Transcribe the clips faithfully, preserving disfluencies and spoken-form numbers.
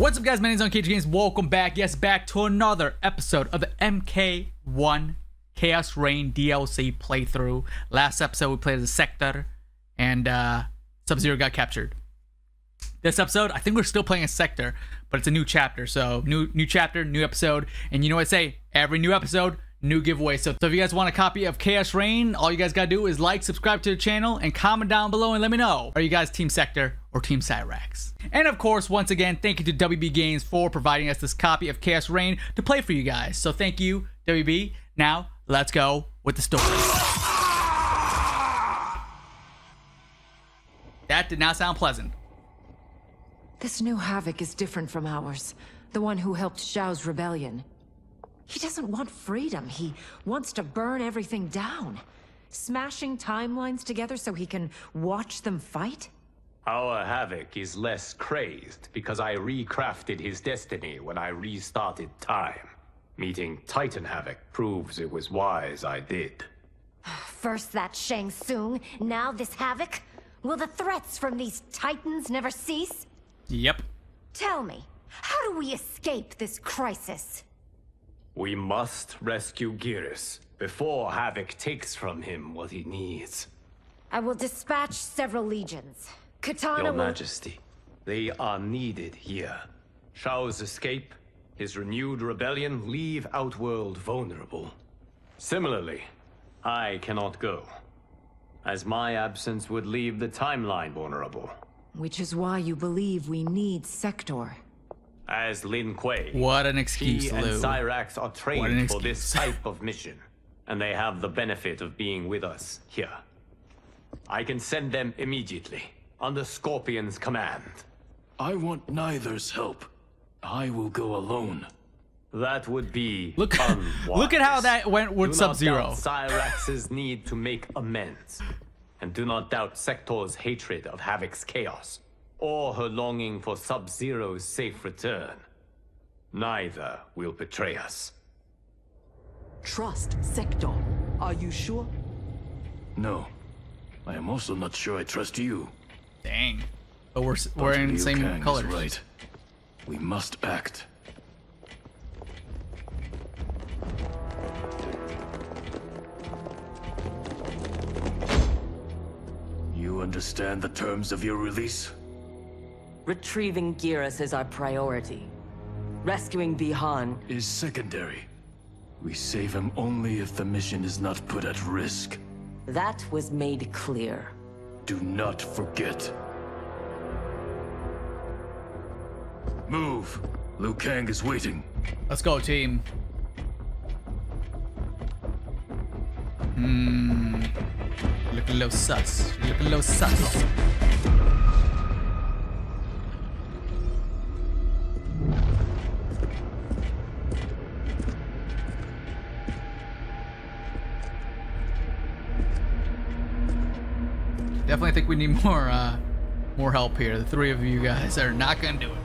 What's up, guys? My name is uncagedgamez. Welcome back. Yes, back to another episode of the M K one Chaos Reign D L C playthrough. Last episode we played as a Sektor, and uh, Sub-Zero got captured. This episode, I think we're still playing as Sektor, but it's a new chapter. So new new chapter, new episode, and you know what I say? Every new episode, new giveaway. So, so if you guys want a copy of Chaos Reign, all you guys gotta do is like, subscribe to the channel, and comment down below and let me know. Are you guys Team Sektor or Team Cyrax? And of course, once again, thank you to W B Games for providing us this copy of Chaos Reign to play for you guys. So thank you, W B. Now, let's go with the story. That did not sound pleasant. This new Havoc is different from ours. The one who helped Xiao's rebellion. He doesn't want freedom. He wants to burn everything down. Smashing timelines together so he can watch them fight? Our Havoc is less crazed because I recrafted his destiny when I restarted time. Meeting Titan Havoc proves it was wise I did. First that Shang Tsung, now this Havoc? Will the threats from these Titans never cease? Yep. Tell me, how do we escape this crisis? We must rescue Geras before Havoc takes from him what he needs. I will dispatch several legions. Katana Your will... Majesty, they are needed here. Xiao's escape, his renewed rebellion, leave Outworld vulnerable. Similarly, I cannot go, as my absence would leave the timeline vulnerable. Which is why you believe we need Sektor. As Lin Kuei. What an excuse, he Lou. And Cyrax are trained for this type of mission, and they have the benefit of being with us here. I can send them immediately, under Scorpion's command. I want neither's help. I will go alone. That would be Look, look at how that went with Sub-Zero. Do not doubt Cyrax's need to make amends, and do not doubt Sektor's hatred of Havoc's chaos. Or her longing for Sub-Zero's safe return. Neither will betray us. Trust Sektor. Are you sure? No. I am also not sure I trust you. Dang. But we're, we're in the same colors. Right. We must act. You understand the terms of your release? Retrieving Geras is our priority. Rescuing Bi-Han is secondary. We save him only if the mission is not put at risk. That was made clear. Do not forget. Move! Liu Kang is waiting. Let's go, team. Hmm. Look a little sus. Look a little sus. Definitely think we need more uh, more help here. The three of you guys are not gonna do it.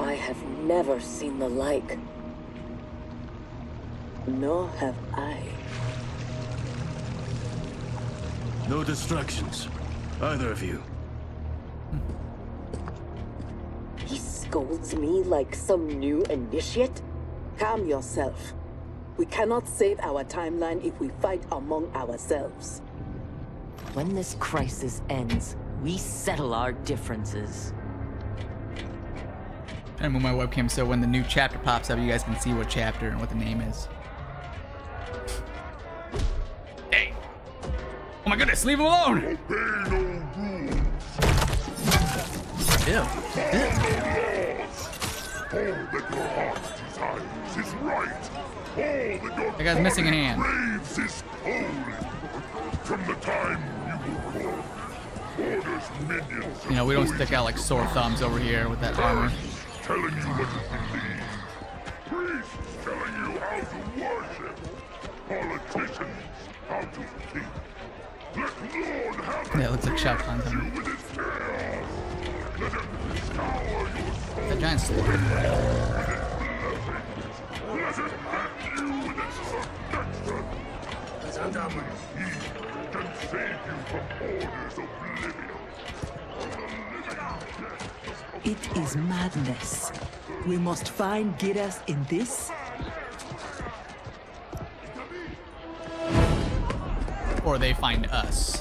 I have never seen the like, nor have I. No distractions, either of you. Scolds me like some new initiate? Calm yourself. We cannot save our timeline if we fight among ourselves. When this crisis ends, we settle our differences. I move my webcam so when the new chapter pops up, you guys can see what chapter and what the name is. Hey! Oh my goodness, leave him alone! Ew. Ew. All that your heart desires is right. All that your that guy's missing a hand. Craves is holy. From the time you were born, orders minions. You know we don't stick out like sore thumbs over here with that armor. Telling you what to believe. Priests telling you how to worship. Politicians how to think. Let Lord have it. Yeah, it looks like Shadow King. The giant sword. Sandama He can save you from orders of oblivion. It is madness. We must find Geras in this. Or they find us.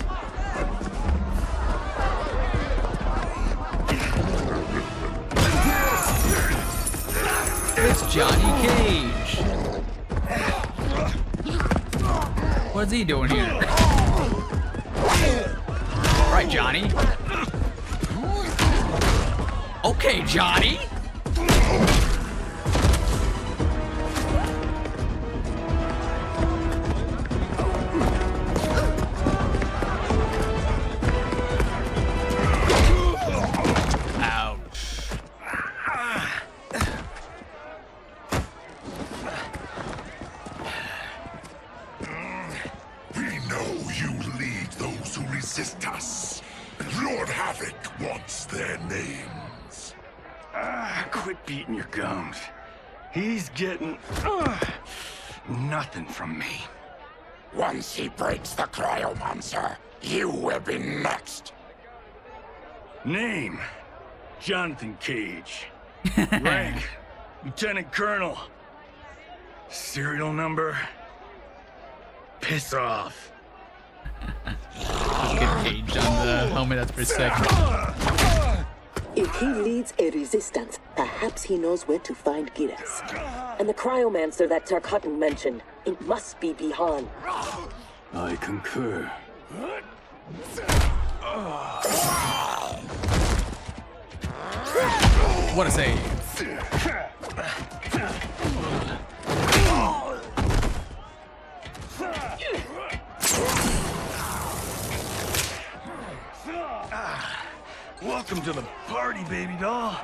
It's Johnny Cage. What's he doing here? All right, Johnny. Okay, Johnny. From me. Once he breaks the cryo monster, you will be next. Name: Jonathan Cage. Rank: Lieutenant Colonel. Serial number: piss off. Get Cage on the helmet. That's pretty sick. If he leads a resistance, perhaps he knows where to find Geras. And the cryomancer that Tarkatan mentioned, it must be Bi-Han. I concur. What a save. Welcome to the party, baby doll.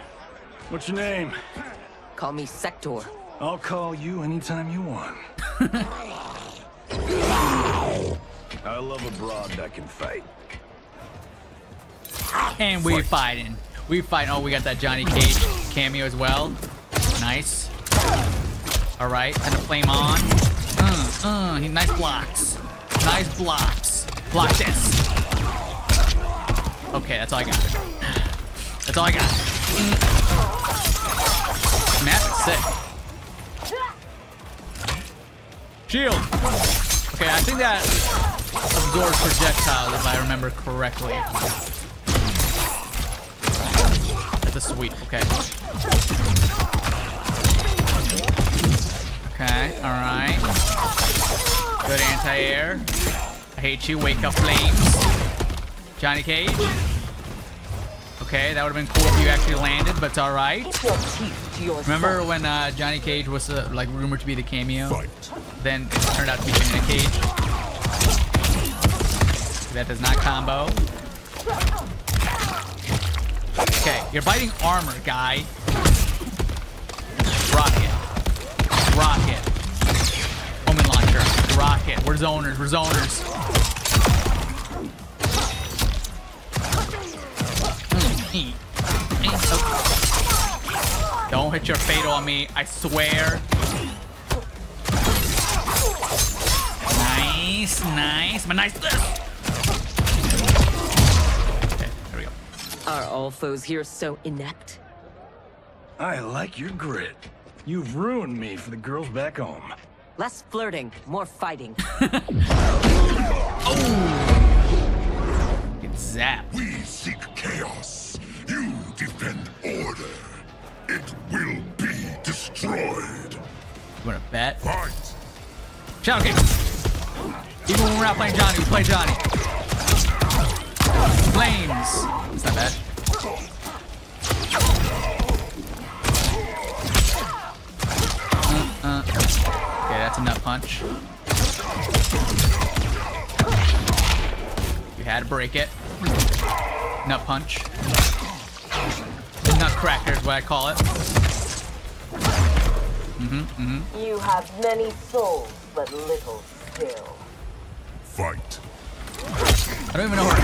What's your name? Call me Sektor. I'll call you anytime you want. I love a broad that can fight. And we fighting. We fighting. Oh, we got that Johnny Cage cameo as well. Nice. All right, time to flame on. Uh, uh, nice blocks. Nice blocks. Block this. Okay, that's all I got. That's all I got. Mm. Map sick. Shield. Okay, I think that absorbs projectiles if I remember correctly. That's a sweep. Okay. Okay. All right. Good anti-air. I hate you. Wake up, flames. Johnny Cage. Okay, that would have been cool if you actually landed, but it's all right. Remember when uh, Johnny Cage was uh, like rumored to be the cameo? Fight. Then it turned out to be Johnny Cage. That does not combo. Okay, you're biting armor, guy. Rocket. Rocket. Omen launcher. Rocket. We're zoners. We're zoners. Don't hit your fatal on me, I swear. Nice, nice, but nice. Okay, there we go. Are all foes here so inept? I like your grit. You've ruined me for the girls back home. Less flirting, more fighting. Oh! Get zapped. We seek chaos. You defend order. It will be destroyed. You want to bet? Fight. Shadow King. Even when we're not playing Johnny, we play Johnny. Flames. That's not bad. Uh, uh. Okay, that's enough punch. You had to break it. Nut punch. Nutcracker is what I call it. Mm-hmm, mm-hmm. You have many souls, but little skill. Fight. I don't even know where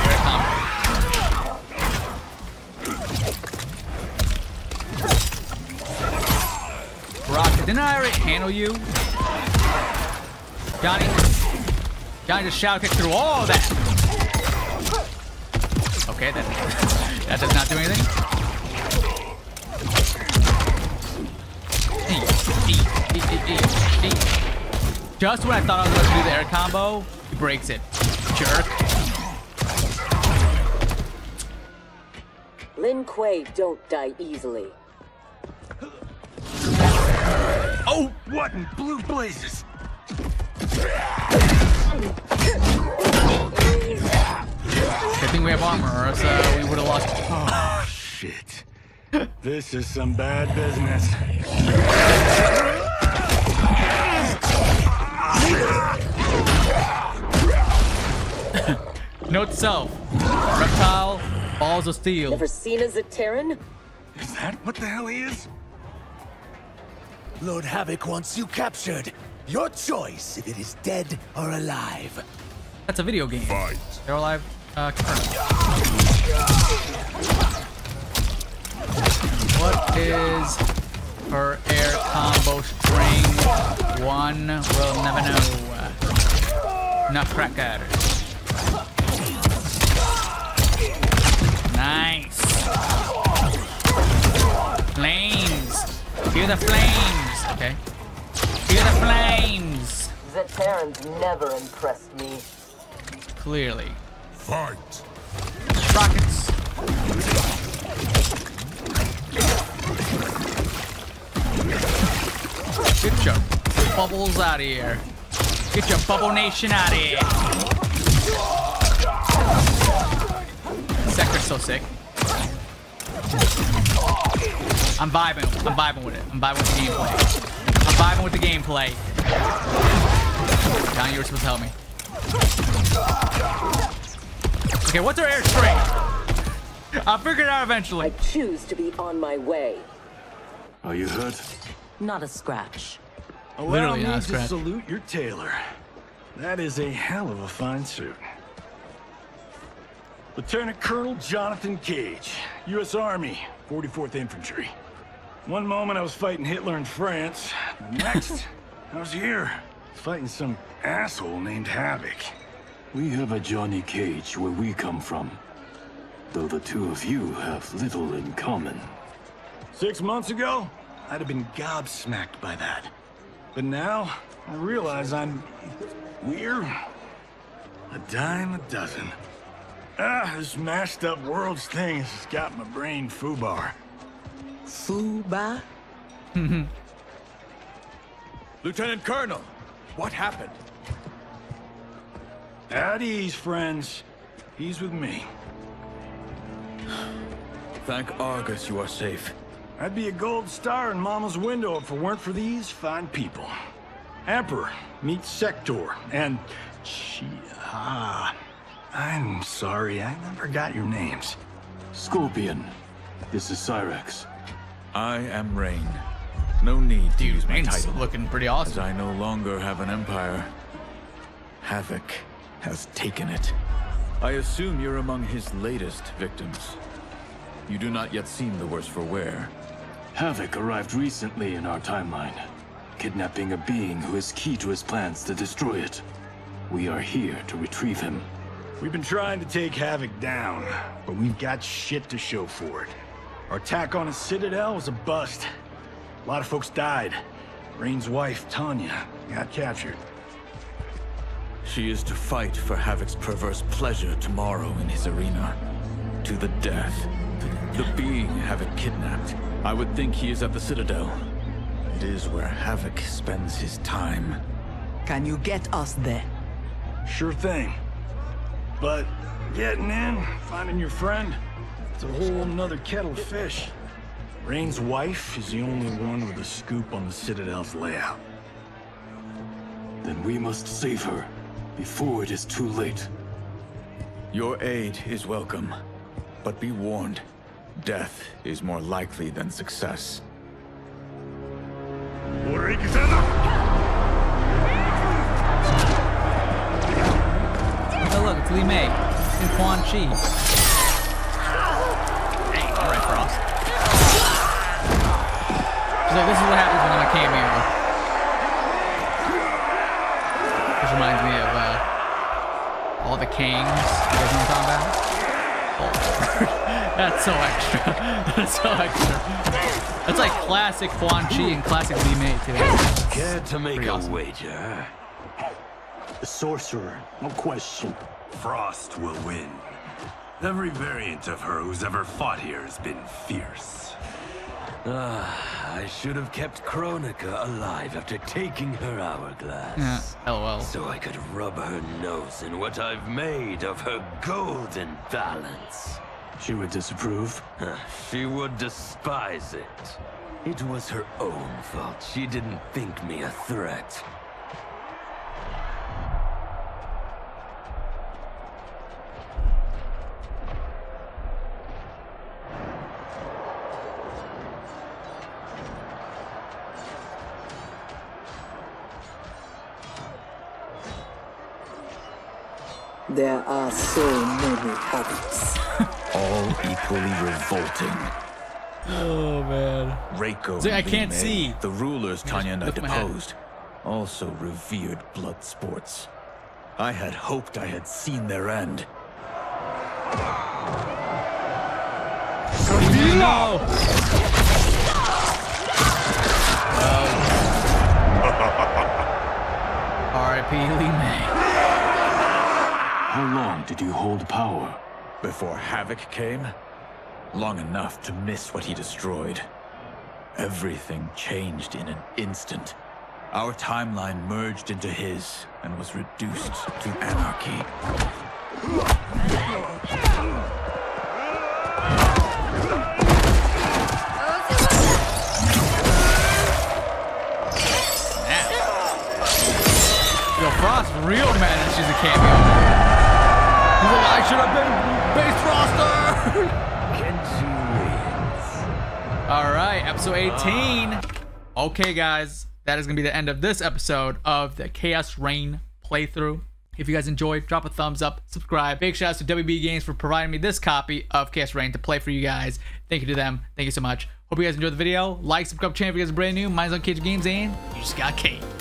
to come. Rocket, didn't I already handle you? Johnny? Trying to shadow kick through all that. Okay, that, that does not do anything. E, e, e, e, e, e. Just when I thought I was going to do the air combo, he breaks it. Jerk. Lin Kuei don't die easily. Oh, what in blue blazes? Good thing we have armor, or else uh, we would have lost. Oh, shit. This is some bad business. Note self. Reptile, balls of steel. Never seen as a Terran? Is that what the hell he is? Lord Havoc wants you captured. Your choice if it is dead or alive. That's a video game. Fight. They're alive. Uh, what is her air combo string? One will never know. Nutcracker. Nice. Flames. Hear the flames. Okay. Hear the flames! The Terrans never impressed me. Clearly. Fight! Rockets! Get your bubbles out of here. Get your bubble nation out of here. Sektor's so sick. I'm vibing. I'm vibing with it. I'm vibing with the gameplay. Vibing with the gameplay. Now you were supposed to help me. Okay, what's our air string? I'll figure it out eventually. I choose to be on my way. Are you hurt? Not a scratch. Allow me to salute your tailor. That is a hell of a fine suit. Lieutenant Colonel Jonathan Cage, U S Army, forty-fourth Infantry. One moment I was fighting Hitler in France, the next I was here, fighting some asshole named Havoc. We have a Johnny Cage where we come from, though the two of you have little in common. Six months ago, I'd have been gobsmacked by that. But now, I realize I'm... we're... a dime a dozen. Ah, this mashed up world's thing has got my brain foobar. Fuba. Lieutenant Colonel, what happened? At ease, friends. He's with me. Thank Argus you are safe. I'd be a gold star in Mama's window if it weren't for these fine people. Emperor, meet Sektor, and... Chia. Ah, I'm sorry, I never got your names. Scorpion, this is Cyrax. I am Rain. No need to use my title. Looking pretty awesome. As I no longer have an empire. Havoc has taken it. I assume you're among his latest victims. You do not yet seem the worse for wear. Havoc arrived recently in our timeline, kidnapping a being who is key to his plans to destroy it. We are here to retrieve him. We've been trying to take Havoc down, but we've got shit to show for it. Our attack on a citadel was a bust. A lot of folks died. Rain's wife, Tanya, got captured. She is to fight for Havoc's perverse pleasure tomorrow in his arena. To the death. The being Havoc kidnapped. I would think he is at the citadel. It is where Havoc spends his time. Can you get us there? Sure thing. But getting in, finding your friend... it's a whole nother kettle of fish. Rain's wife is the only one with a scoop on the Citadel's layout. Then we must save her before it is too late. Your aid is welcome, but be warned, death is more likely than success. Oh look, it's Li Mei and Quan Chi. Alright, Frost. She's like, this is what happens when I'm a cameo. Which reminds me of, uh, the Kings. You guys know what I'm talking about? That's so extra. That's so extra. That's like classic Quan Chi and classic Li Mei today. Care to make a awesome. wager? The sorcerer, no question. Frost will win. Every variant of her who's ever fought here has been fierce. Ah, I should have kept Kronika alive after taking her hourglass. Yeah, lol. So I could rub her nose in what I've made of her golden balance. She would disapprove. She would despise it. It was her own fault. She didn't think me a threat. There are so many habits. All equally revolting. Oh, man. Reiko, so I can't Mei, see. The rulers Tanya and I deposed, also revered blood sports. I had hoped I had seen their end. R I P Li Mei. How long did you hold power? Before Havoc came? Long enough to miss what he destroyed. Everything changed in an instant. Our timeline merged into his and was reduced to anarchy. Yo, Frost real mad that she's a cameo. I should have been base roster! Alright, episode eighteen. Okay, guys, that is going to be the end of this episode of the Chaos Reign playthrough. If you guys enjoyed, drop a thumbs up, subscribe. Big shout out to W B Games for providing me this copy of Chaos Reign to play for you guys. Thank you to them. Thank you so much. Hope you guys enjoyed the video. Like, subscribe, channel if you guys are brand new. Mine's uncagedgamez, and you just got caged.